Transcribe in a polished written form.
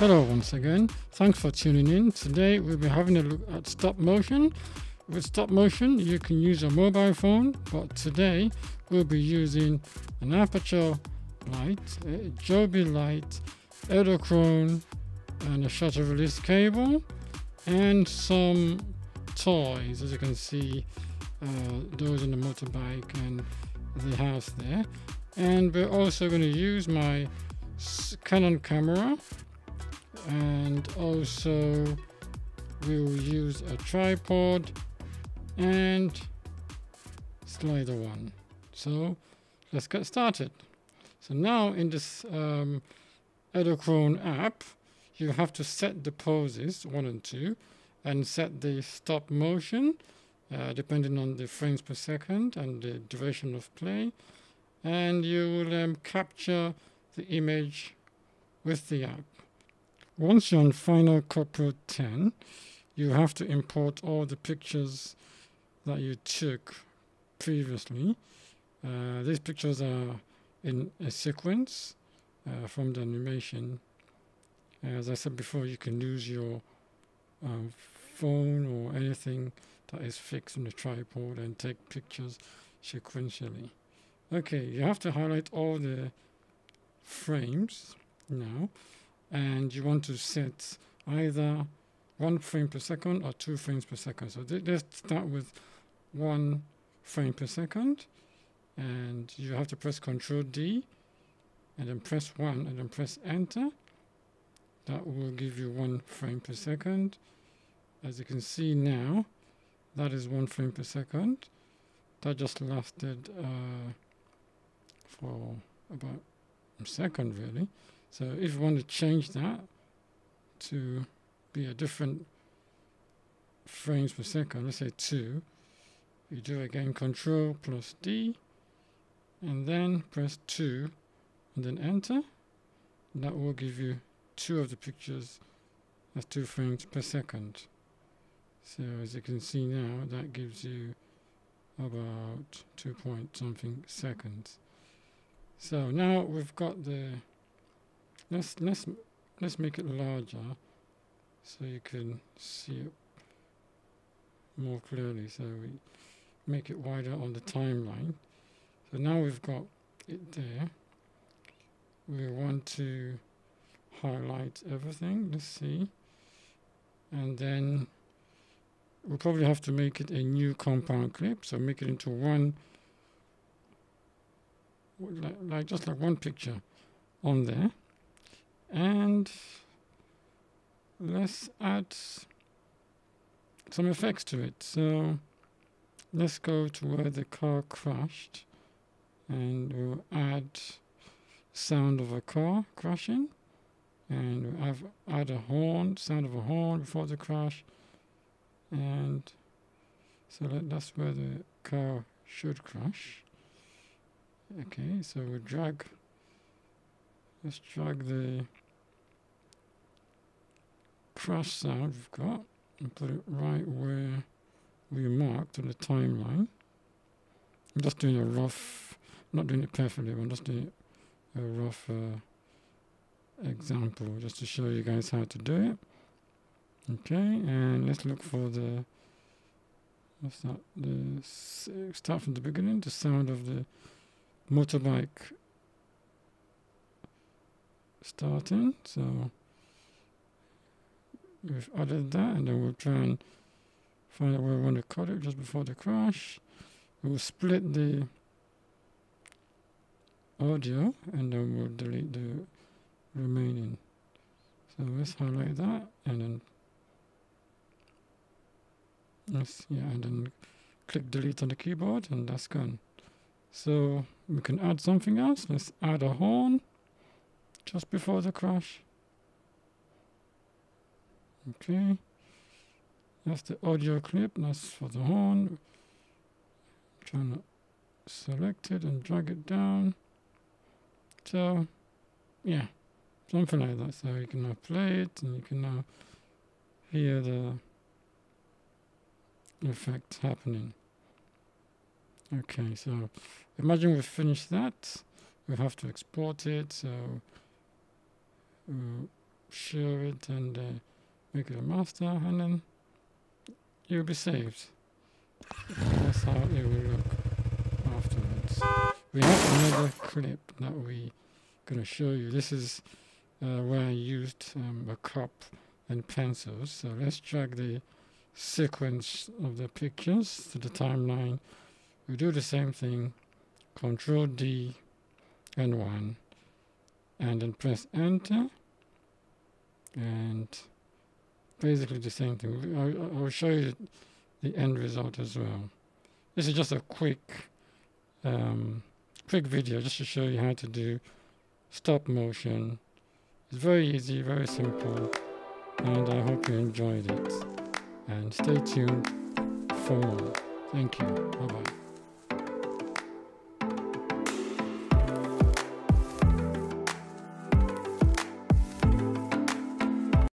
Hello once again, thanks for tuning in. Today we'll be having a look at stop motion. With stop motion you can use a mobile phone, but today we'll be using an Aputure light, a Joby light, Edelkrone and a shutter release cable and some toys, as you can see those on the motorbike and the house there. And we're also going to use my Canon camera, and also we'll use a tripod and slider one. So let's get started. So now in this Edelkrone app you have to set the poses 1 and 2 and set the stop motion depending on the frames per second and the duration of play, and you will capture the image with the app. Once you're on Final Cut Pro X, you have to import all the pictures that you took previously. These pictures are in a sequence from the animation. As I said before, you can use your phone or anything that is fixed on the tripod and take pictures sequentially. Okay, you have to highlight all the frames now, and you want to set either 1 frame per second or 2 frames per second. So let's start with 1 frame per second, and you have to press Ctrl D and then press 1 and then press enter. That will give you 1 frame per second. As you can see now, that is 1 frame per second. That just lasted for about a second really. So if you want to change that to be a different frames per second, let's say 2, you do again Ctrl+D and then press 2 and then enter. And that will give you 2 of the pictures as 2 frames per second. So as you can see now, that gives you about 2 point something seconds. So now we've got the let's make it larger so you can see it more clearly. So we make it wider on the timeline. So now we've got it there. We want to highlight everything. Let's see. And then we'll probably have to make it a new compound clip. So make it into one, like one picture on there. And let's add some effects to it. So let's go to where the car crashed and we'll add sound of a car crashing, and we'll add a horn, sound of a horn before the crash. And so that's where the car should crash. Okay, so we'll drag, let's drag the crash sound we've got and put it right where we marked on the timeline. I'm just doing a rough, I'm not doing it perfectly, but I'm just doing a rough example just to show you guys how to do it. Okay, and let's look for the, what's that? Start from the beginning, the sound of the motorbike starting. So we've added that, and then we'll try and find out where we want to cut it just before the crash. We'll split the audio and then we'll delete the remaining. So let's highlight that and then and then click delete on the keyboard, and that's gone. So we can add something else. Let's add a horn just before the crash. Okay, that's the audio clip, that's for the horn. Trying to select it and drag it down. So yeah, something like that. So you can now play it and you can now hear the effect happening. Okay, so imagine we've finished that. We have to export it, so share it and make it a master, and then you'll be saved. That's how it will look afterwards. We have another clip that we're going to show you. This is where I used a cup and pencils. So let's drag the sequence of the pictures to the timeline. We do the same thing, Control D and 1, and then press enter, and basically the same thing. I'll show you the end result as well. This is just a quick video just to show you how to do stop motion. It's very easy, very simple, and I hope you enjoyed it. And stay tuned for more. Thank you. Bye-bye.